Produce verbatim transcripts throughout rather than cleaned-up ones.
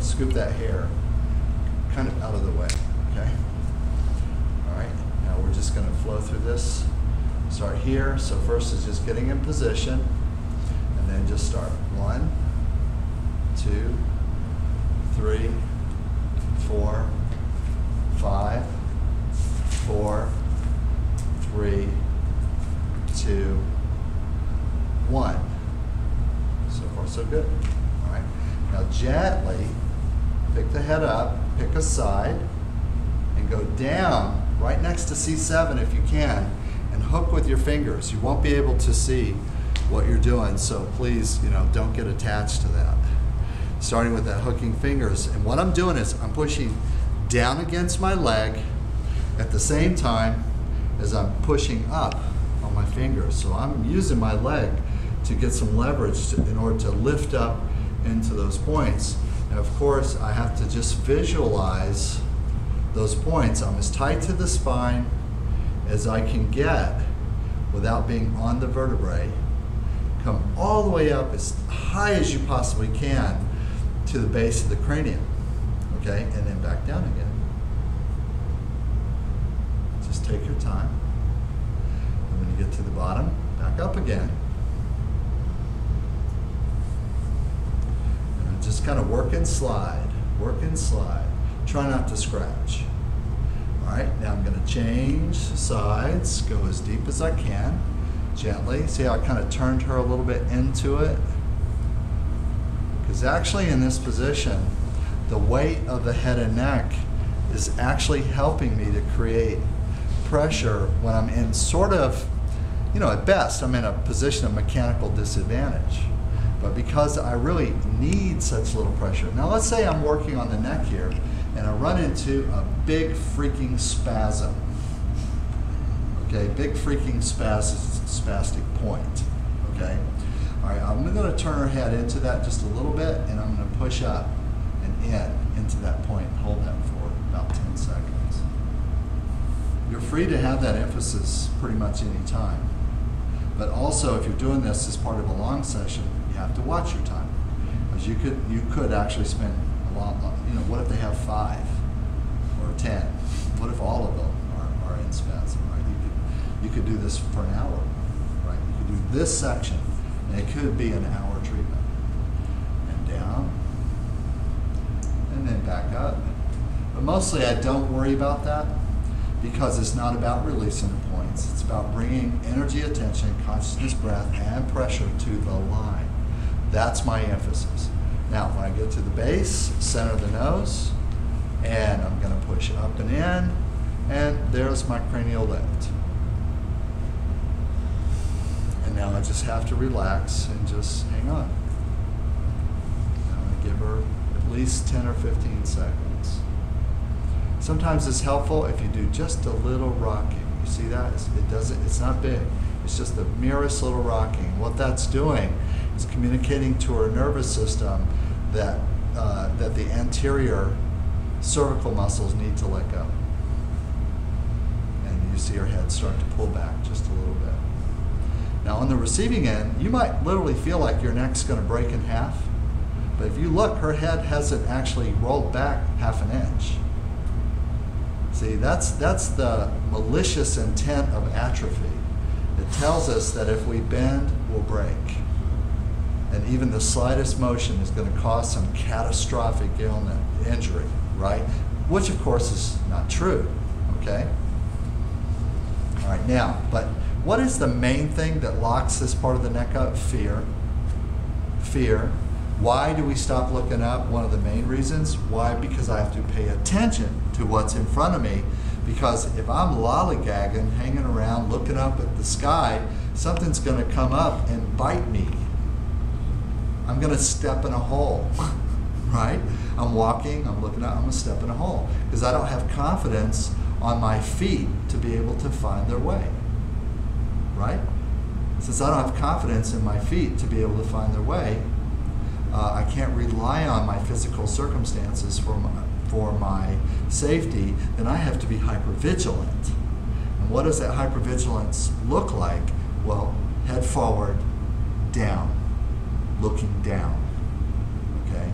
we'll scoop that hair kind of out of the way, okay? All right, now we're just gonna flow through this. Start here, so first is just getting in position, and then just start one, two, three, four, five, four, three, two, one. So far, so good. All right. Now gently pick the head up, pick a side, and go down right next to C seven if you can, and hook with your fingers. You won't be able to see what you're doing, so please, you know, don't get attached to that. Starting with that hooking fingers, and what I'm doing is I'm pushing down against my leg at the same time as I'm pushing up on my fingers. So I'm using my leg to get some leverage to, in order to lift up into those points. And of course, I have to just visualize those points. I'm as tight to the spine as I can get without being on the vertebrae. Come all the way up as high as you possibly can to the base of the cranium, okay? And then back down again. Just take your time. And when you get to the bottom, back up again. And just kind of work and slide, work and slide. Try not to scratch. All right, now I'm gonna change sides, go as deep as I can, gently. See how I kind of turned her a little bit into it? Because actually in this position, the weight of the head and neck is actually helping me to create pressure when I'm in sort of, you know, at best, I'm in a position of mechanical disadvantage. But because I really need such little pressure. Now let's say I'm working on the neck here and I run into a big freaking spasm. Okay, big freaking spastic, spastic point, okay? All right, I'm gonna turn her head into that just a little bit and I'm gonna push up and in into that point. Hold that for about ten seconds. You're free to have that emphasis pretty much any time. But also, if you're doing this as part of a long session, you have to watch your time. Because you could, you could actually spend a lot, you know, what if they have five or ten? What if all of them are, are in spasm, right? You could, you could do this for an hour, right? You could do this section, and it could be an hour treatment. And down, and then back up. But mostly I don't worry about that because it's not about releasing the points. It's about bringing energy, attention, consciousness, breath, and pressure to the line. That's my emphasis. Now, when I get to the base, center the nose, and I'm gonna push up and in, and there's my cranial lift. And now I just have to relax and just hang on. I'm gonna give her at least ten or fifteen seconds. Sometimes it's helpful if you do just a little rocking. You see that? It's, it doesn't, it's not big. It's just the merest little rocking. What that's doing is communicating to her nervous system that, uh, that the anterior cervical muscles need to let go. And you see her head start to pull back just a little bit. Now on the receiving end, you might literally feel like your neck's gonna break in half, but if you look, her head hasn't actually rolled back half an inch. See, that's, that's the malicious intent of atrophy. It tells us that if we bend, we'll break. And even the slightest motion is gonna cause some catastrophic ailment, injury, right? Which of course is not true, okay? All right, now, but what is the main thing that locks this part of the neck up? Fear, fear. Why do we stop looking up? One of the main reasons. Why? Because I have to pay attention to what's in front of me. Because if I'm lollygagging, hanging around, looking up at the sky, something's gonna come up and bite me. I'm gonna step in a hole, right? I'm walking, I'm looking up, I'm gonna step in a hole. Because I don't have confidence on my feet to be able to find their way, right? Since I don't have confidence in my feet to be able to find their way, Uh, I can't rely on my physical circumstances for my, for my safety, then I have to be hypervigilant. And what does that hypervigilance look like? Well, head forward, down, looking down, okay?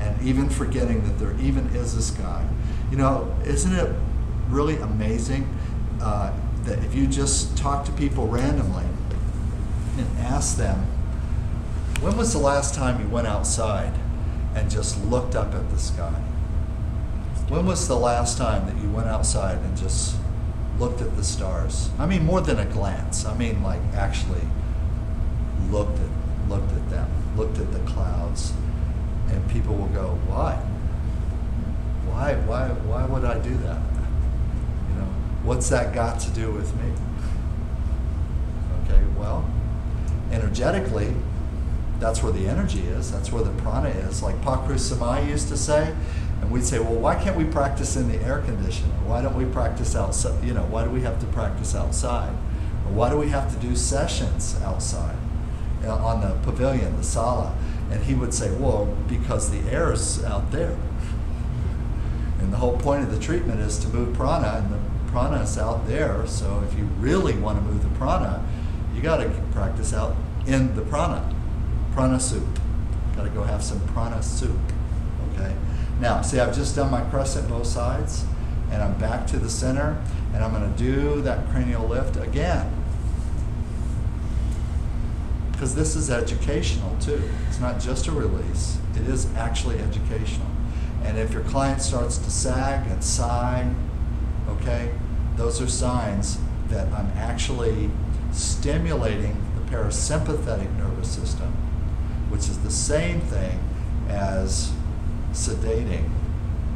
And even forgetting that there even is this guy. You know, isn't it really amazing uh, that if you just talk to people randomly and ask them, when was the last time you went outside and just looked up at the sky? When was the last time that you went outside and just looked at the stars? I mean, more than a glance. I mean, like actually looked at, looked at them, looked at the clouds. And people will go, why? Why, why, why would I do that? You know, what's that got to do with me? Okay, well, energetically, that's where the energy is. That's where the prana is. Like Pakru Samai used to say, and we'd say, well, why can't we practice in the air conditioner? Why don't we practice outside? You know, why do we have to practice outside? Or why do we have to do sessions outside on the pavilion, the sala? And he would say, well, because the air is out there. And the whole point of the treatment is to move prana, and the prana is out there. So if you really want to move the prana, you got to practice out in the prana. Prana soup. Got to go have some prana soup. Okay. Now, see, I've just done my crescent both sides, and I'm back to the center, and I'm going to do that cranial lift again. Because this is educational too. It's not just a release. It is actually educational. And if your client starts to sag and sigh, okay, those are signs that I'm actually stimulating the parasympathetic nervous system, which is the same thing as sedating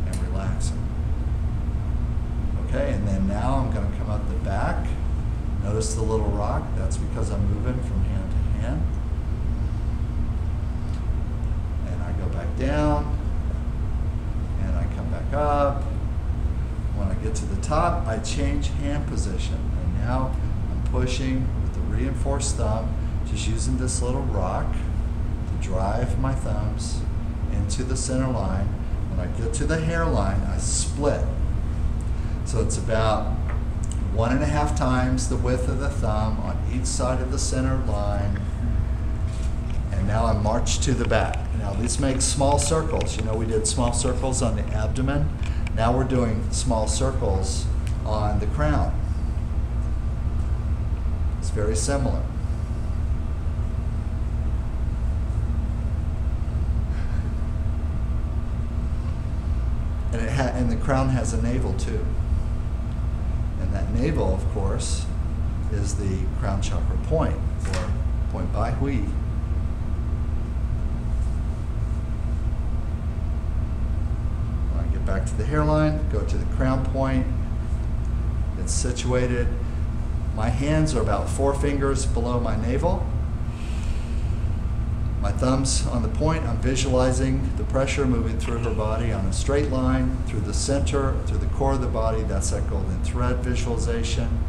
and relaxing. Okay, and then now I'm going to come up the back. Notice the little rock. That's because I'm moving from hand to hand. And I go back down, and I come back up. When I get to the top, I change hand position. And now I'm pushing with the reinforced thumb, just using this little rock to drive my thumbs into the center line. When I get to the hairline, I split. So it's about one and a half times the width of the thumb on each side of the center line. And now I march to the back. Now this makes small circles. You know, we did small circles on the abdomen. Now we're doing small circles on the crown. It's very similar. And, it ha and the crown has a navel too. And that navel, of course, is the crown chakra point, or point Bai Hui. Back to the hairline, go to the crown point. It's situated. My hands are about four fingers below my navel. My thumbs on the point. I'm visualizing the pressure moving through her body on a straight line, through the center, through the core of the body. That's that golden thread visualization.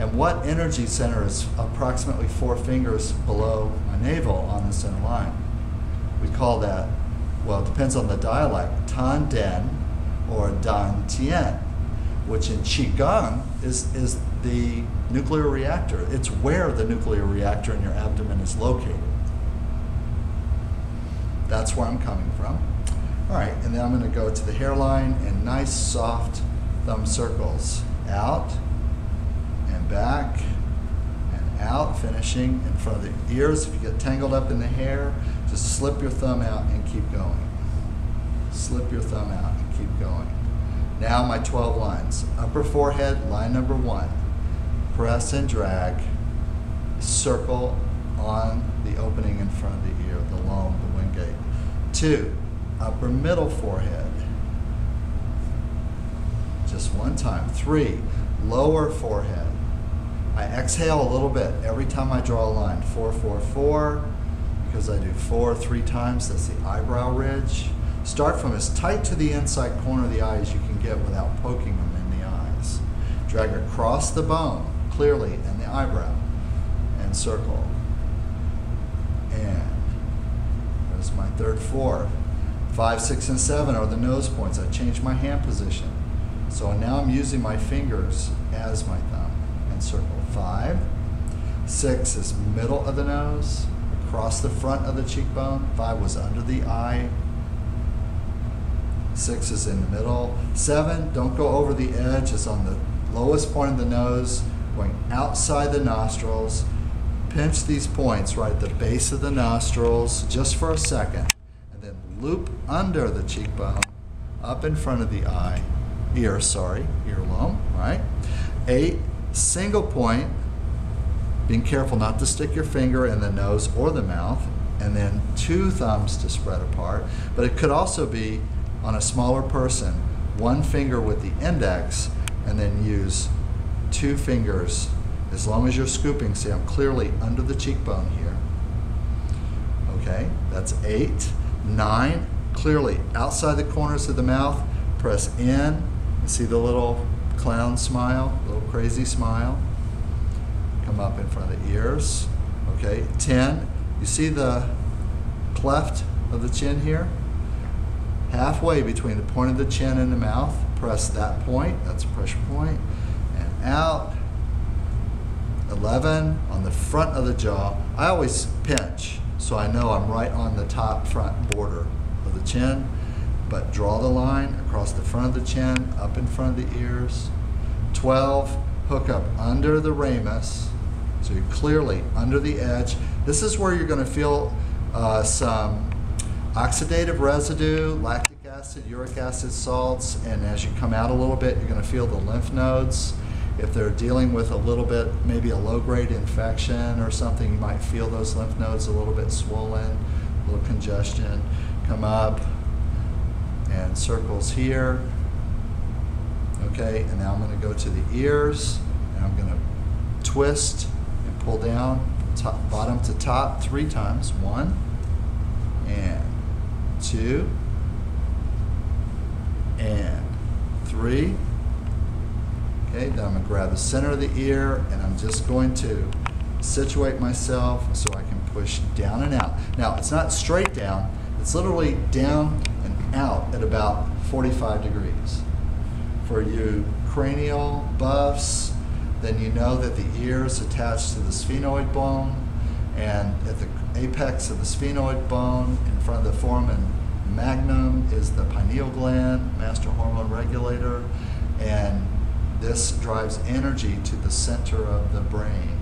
And what energy center is approximately four fingers below my navel on the center line? We call that, well, it depends on the dialect, tan den or dan tien, which in Qigong is, is the nuclear reactor. It's where the nuclear reactor in your abdomen is located. That's where I'm coming from. All right, and then I'm going to go to the hairline and nice, soft thumb circles. Out and back and out, finishing in front of the ears. If you get tangled up in the hair, just slip your thumb out and keep going. Slip your thumb out and keep going. Now my twelve lines. Upper forehead, line number one. Press and drag. Circle on the opening in front of the ear, the lobe, the wing gate. Two, upper middle forehead. Just one time. Three, lower forehead. I exhale a little bit every time I draw a line. Four, four, four. Because I do four three times, that's the eyebrow ridge. Start from as tight to the inside corner of the eye as you can get without poking them in the eyes. Drag across the bone, clearly, and the eyebrow, and circle. And there's my third four. Five, six, and seven are the nose points. I changed my hand position. So now I'm using my fingers as my thumb, and circle. Five, six is middle of the nose, across the front of the cheekbone. Five was under the eye six is in the middle. Seven, don't go over the edge, it's on the lowest point of the nose, going outside the nostrils. Pinch these points right at the base of the nostrils just for a second, and then loop under the cheekbone, up in front of the eye, ear, sorry, earlobe, right? Eight, single point, being careful not to stick your finger in the nose or the mouth, and then two thumbs to spread apart. But it could also be, on a smaller person, one finger with the index, and then use two fingers, as long as you're scooping, see I'm clearly under the cheekbone here. Okay, that's eight. Nine, clearly outside the corners of the mouth, press in, see the little clown smile, little crazy smile, come up in front of the ears. Okay, ten, you see the cleft of the chin here? Halfway between the point of the chin and the mouth, press that point, that's a pressure point, and out. eleven, on the front of the jaw, I always pinch, so I know I'm right on the top front border of the chin, but draw the line across the front of the chin, up in front of the ears. twelve, hook up under the ramus, so you're clearly under the edge. This is where you're going to feel uh, some oxidative residue, lactic acid, uric acid, salts, and as you come out a little bit, you're going to feel the lymph nodes. If they're dealing with a little bit, maybe a low-grade infection or something, you might feel those lymph nodes a little bit swollen, a little congestion. Come up and circles here. Okay, and now I'm going to go to the ears, and I'm going to twist and pull down top, bottom to top three times. One, and two, and three. Okay, then I'm going to grab the center of the ear, and I'm just going to situate myself so I can push down and out. Now, it's not straight down. It's literally down and out at about forty-five degrees. For you cranial buffs, then you know that the ear is attached to the sphenoid bone, and at the apex of the sphenoid bone in front of the foramen magnum is the pineal gland, master hormone regulator, and this drives energy to the center of the brain.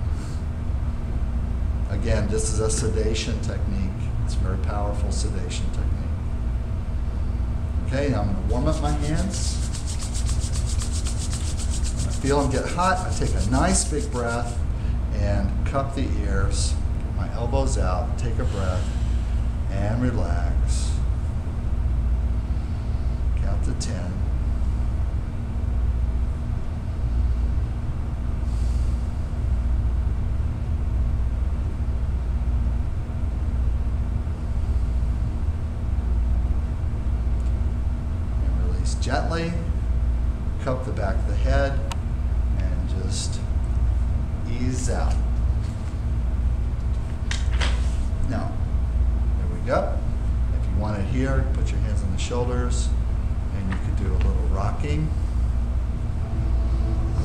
Again, this is a sedation technique. It's a very powerful sedation technique. Okay, now I'm going to warm up my hands. When I feel them get hot, I take a nice big breath and cup the ears, get my elbows out, take a breath, and relax. Count to ten. Gently cup the back of the head and just ease out. Now, there we go. If you want it here, put your hands on the shoulders and you could do a little rocking.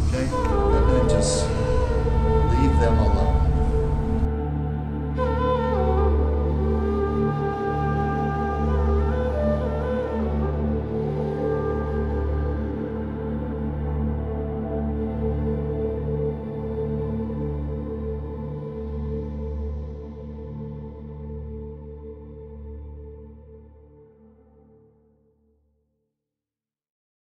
Okay, and then just leave them alone.